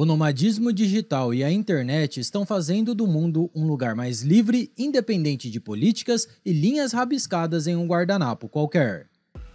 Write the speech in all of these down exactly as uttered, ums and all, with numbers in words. O nomadismo digital e a internet estão fazendo do mundo um lugar mais livre, independente de políticas e linhas rabiscadas em um guardanapo qualquer.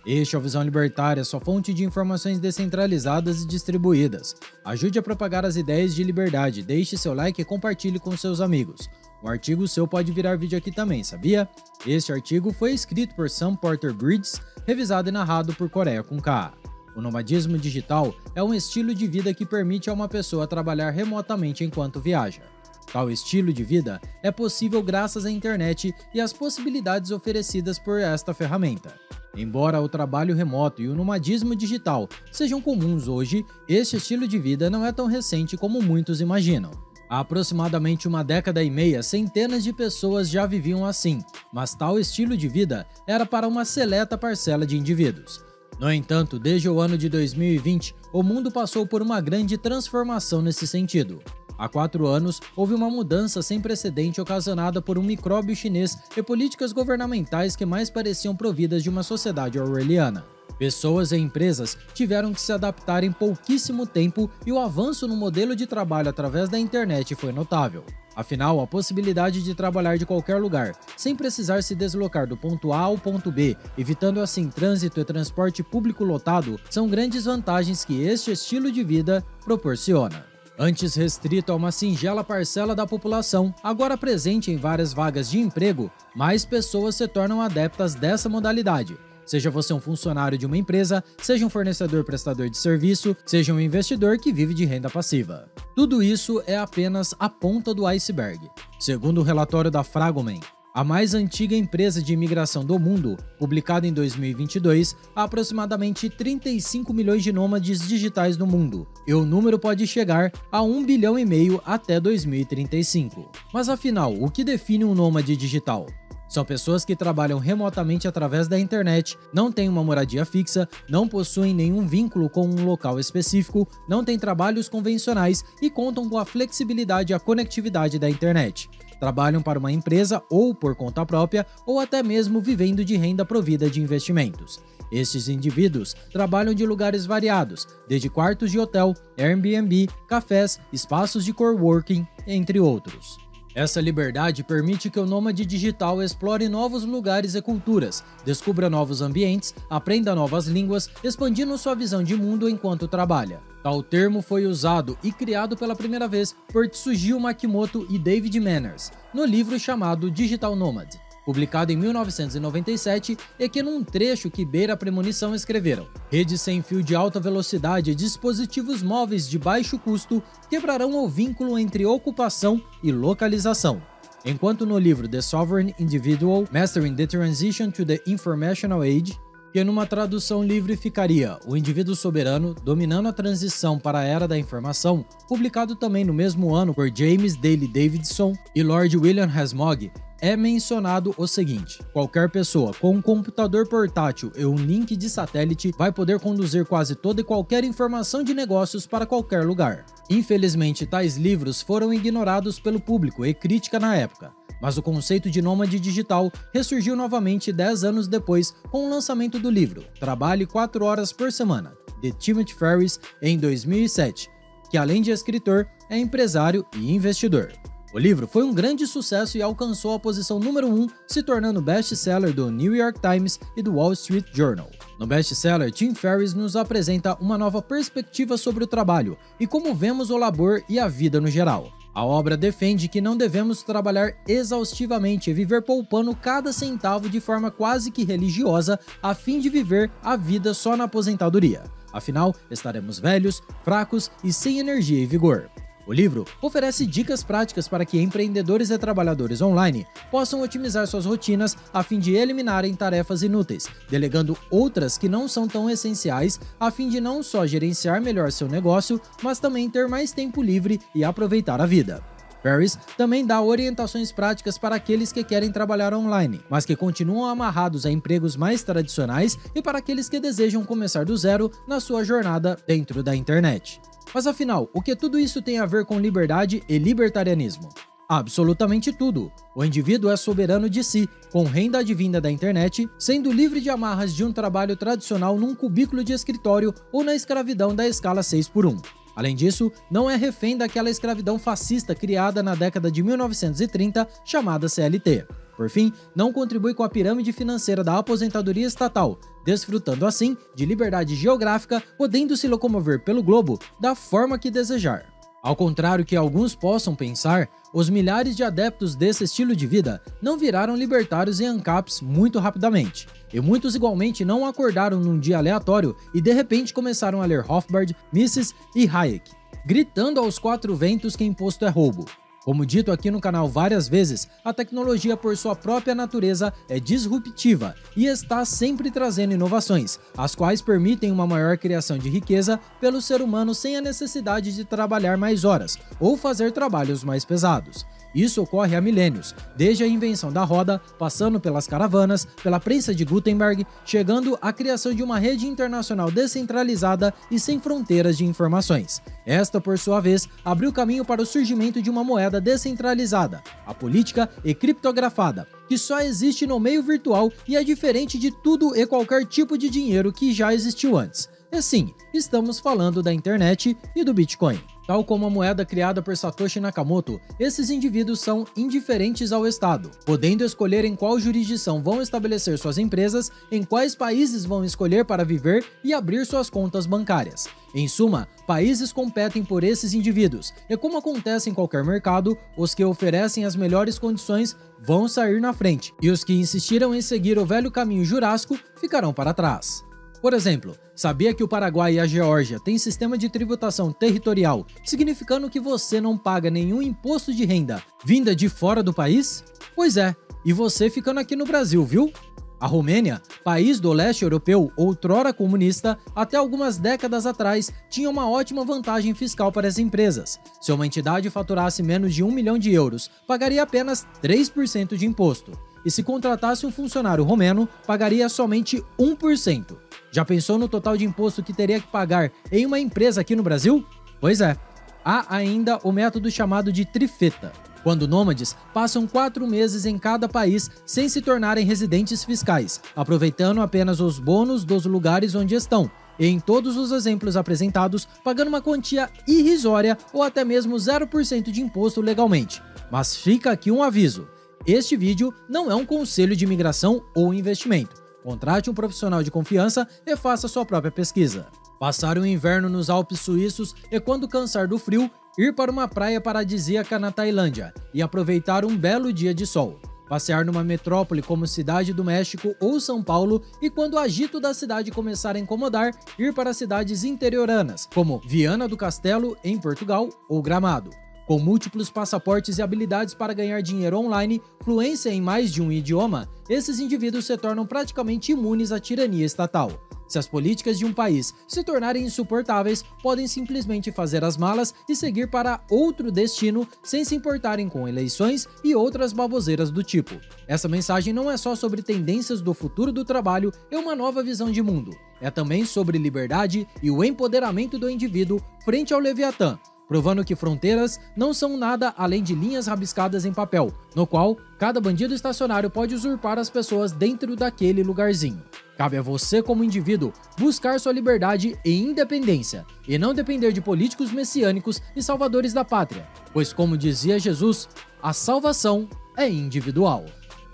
Este é o Visão Libertária, sua fonte de informações descentralizadas e distribuídas. Ajude a propagar as ideias de liberdade, deixe seu like e compartilhe com seus amigos. Um artigo seu pode virar vídeo aqui também, sabia? Este artigo foi escrito por Sam Porter Bridges, revisado e narrado por Coreia com K. O nomadismo digital é um estilo de vida que permite a uma pessoa trabalhar remotamente enquanto viaja. Tal estilo de vida é possível graças à internet e às possibilidades oferecidas por esta ferramenta. Embora o trabalho remoto e o nomadismo digital sejam comuns hoje, este estilo de vida não é tão recente como muitos imaginam. Há aproximadamente uma década e meia, centenas de pessoas já viviam assim, mas tal estilo de vida era para uma seleta parcela de indivíduos. No entanto, desde o ano de dois mil e vinte, o mundo passou por uma grande transformação nesse sentido. Há quatro anos, houve uma mudança sem precedente ocasionada por um micróbio chinês e políticas governamentais que mais pareciam providas de uma sociedade orwelliana. Pessoas e empresas tiveram que se adaptar em pouquíssimo tempo e o avanço no modelo de trabalho através da internet foi notável. Afinal, a possibilidade de trabalhar de qualquer lugar, sem precisar se deslocar do ponto A ao ponto B, evitando assim trânsito e transporte público lotado, são grandes vantagens que este estilo de vida proporciona. Antes restrito a uma singela parcela da população, agora presente em várias vagas de emprego, mais pessoas se tornam adeptas dessa modalidade. Seja você um funcionário de uma empresa, seja um fornecedor prestador de serviço, seja um investidor que vive de renda passiva. Tudo isso é apenas a ponta do iceberg. Segundo o relatório da Fragomen, a mais antiga empresa de imigração do mundo, publicada em dois mil e vinte e dois, há aproximadamente trinta e cinco milhões de nômades digitais no mundo, e o número pode chegar a um bilhão e meio até dois mil e trinta e cinco. Mas afinal, o que define um nômade digital? São pessoas que trabalham remotamente através da internet, não têm uma moradia fixa, não possuem nenhum vínculo com um local específico, não têm trabalhos convencionais e contam com a flexibilidade e a conectividade da internet. Trabalham para uma empresa ou por conta própria ou até mesmo vivendo de renda provida de investimentos. Estes indivíduos trabalham de lugares variados, desde quartos de hotel, Airbnb, cafés, espaços de coworking, entre outros. Essa liberdade permite que o nômade digital explore novos lugares e culturas, descubra novos ambientes, aprenda novas línguas, expandindo sua visão de mundo enquanto trabalha. Tal termo foi usado e criado pela primeira vez por Tsugio Maekimoto e David Manners, no livro chamado Digital Nomad, publicado em mil novecentos e noventa e sete, e que num trecho que beira a premonição escreveram: redes sem fio de alta velocidade e dispositivos móveis de baixo custo quebrarão o vínculo entre ocupação e localização. Enquanto no livro The Sovereign Individual Mastering the Transition to the Informational Age, que numa tradução livre ficaria O Indivíduo Soberano Dominando a Transição para a Era da Informação, publicado também no mesmo ano por James Dale Davidson e Lord William Hasmog, é mencionado o seguinte: qualquer pessoa com um computador portátil e um link de satélite vai poder conduzir quase toda e qualquer informação de negócios para qualquer lugar. Infelizmente, tais livros foram ignorados pelo público e crítica na época, mas o conceito de nômade digital ressurgiu novamente dez anos depois com o lançamento do livro Trabalhe quatro horas por Semana, de Timothy Ferriss, em dois mil e sete, que além de escritor, é empresário e investidor. O livro foi um grande sucesso e alcançou a posição número um, se tornando best-seller do New York Times e do Wall Street Journal. No best-seller, Tim Ferriss nos apresenta uma nova perspectiva sobre o trabalho e como vemos o labor e a vida no geral. A obra defende que não devemos trabalhar exaustivamente e viver poupando cada centavo de forma quase que religiosa a fim de viver a vida só na aposentadoria. Afinal, estaremos velhos, fracos e sem energia e vigor. O livro oferece dicas práticas para que empreendedores e trabalhadores online possam otimizar suas rotinas a fim de eliminarem tarefas inúteis, delegando outras que não são tão essenciais, a fim de não só gerenciar melhor seu negócio, mas também ter mais tempo livre e aproveitar a vida. Ferriss também dá orientações práticas para aqueles que querem trabalhar online, mas que continuam amarrados a empregos mais tradicionais, e para aqueles que desejam começar do zero na sua jornada dentro da internet. Mas afinal, o que tudo isso tem a ver com liberdade e libertarianismo? Absolutamente tudo. O indivíduo é soberano de si, com renda advinda da internet, sendo livre de amarras de um trabalho tradicional num cubículo de escritório ou na escravidão da escala seis por um. Além disso, não é refém daquela escravidão fascista criada na década de mil novecentos e trinta, chamada C L T. Por fim, não contribui com a pirâmide financeira da aposentadoria estatal, desfrutando assim de liberdade geográfica, podendo se locomover pelo globo da forma que desejar. Ao contrário que alguns possam pensar, os milhares de adeptos desse estilo de vida não viraram libertários e ancaps muito rapidamente, e muitos igualmente não acordaram num dia aleatório e de repente começaram a ler Rothbard, Mises e Hayek, gritando aos quatro ventos que imposto é roubo. Como dito aqui no canal várias vezes, a tecnologia por sua própria natureza é disruptiva e está sempre trazendo inovações, as quais permitem uma maior criação de riqueza pelo ser humano sem a necessidade de trabalhar mais horas ou fazer trabalhos mais pesados. Isso ocorre há milênios, desde a invenção da roda, passando pelas caravanas, pela prensa de Gutenberg, chegando à criação de uma rede internacional descentralizada e sem fronteiras de informações. Esta, por sua vez, abriu caminho para o surgimento de uma moeda descentralizada, a política e criptografada, que só existe no meio virtual e é diferente de tudo e qualquer tipo de dinheiro que já existiu antes. E sim, estamos falando da internet e do Bitcoin. Tal como a moeda criada por Satoshi Nakamoto, esses indivíduos são indiferentes ao Estado, podendo escolher em qual jurisdição vão estabelecer suas empresas, em quais países vão escolher para viver e abrir suas contas bancárias. Em suma, países competem por esses indivíduos, e como acontece em qualquer mercado, os que oferecem as melhores condições vão sair na frente, e os que insistiram em seguir o velho caminho jurássico ficarão para trás. Por exemplo, sabia que o Paraguai e a Geórgia têm sistema de tributação territorial, significando que você não paga nenhum imposto de renda vinda de fora do país? Pois é, e você ficando aqui no Brasil, viu? A Romênia, país do leste europeu outrora comunista, até algumas décadas atrás tinha uma ótima vantagem fiscal para as empresas. Se uma entidade faturasse menos de um milhão de euros, pagaria apenas três por cento de imposto. E se contratasse um funcionário romeno, pagaria somente um por cento. Já pensou no total de imposto que teria que pagar em uma empresa aqui no Brasil? Pois é, há ainda o método chamado de trifeta, quando nômades passam quatro meses em cada país sem se tornarem residentes fiscais, aproveitando apenas os bônus dos lugares onde estão, e em todos os exemplos apresentados, pagando uma quantia irrisória ou até mesmo zero por cento de imposto legalmente. Mas fica aqui um aviso, este vídeo não é um conselho de imigração ou investimento. Contrate um profissional de confiança e faça sua própria pesquisa. Passar o inverno nos Alpes suíços e, quando cansar do frio, ir para uma praia paradisíaca na Tailândia e aproveitar um belo dia de sol. Passear numa metrópole como Cidade do México ou São Paulo e, quando o agito da cidade começar a incomodar, ir para cidades interioranas, como Viana do Castelo, em Portugal, ou Gramado. Com múltiplos passaportes e habilidades para ganhar dinheiro online, fluência em mais de um idioma, esses indivíduos se tornam praticamente imunes à tirania estatal. Se as políticas de um país se tornarem insuportáveis, podem simplesmente fazer as malas e seguir para outro destino sem se importarem com eleições e outras baboseiras do tipo. Essa mensagem não é só sobre tendências do futuro do trabalho e uma nova visão de mundo. É também sobre liberdade e o empoderamento do indivíduo frente ao Leviatã, provando que fronteiras não são nada além de linhas rabiscadas em papel, no qual cada bandido estacionário pode usurpar as pessoas dentro daquele lugarzinho. Cabe a você como indivíduo buscar sua liberdade e independência, e não depender de políticos messiânicos e salvadores da pátria, pois, como dizia Jesus, a salvação é individual.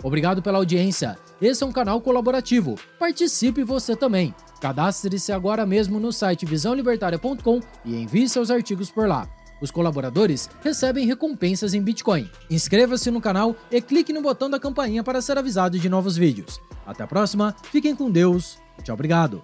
Obrigado pela audiência, esse é um canal colaborativo, participe você também. Cadastre-se agora mesmo no site visão libertaria ponto com e envie seus artigos por lá. Os colaboradores recebem recompensas em Bitcoin. Inscreva-se no canal e clique no botão da campainha para ser avisado de novos vídeos. Até a próxima, fiquem com Deus, tchau, obrigado!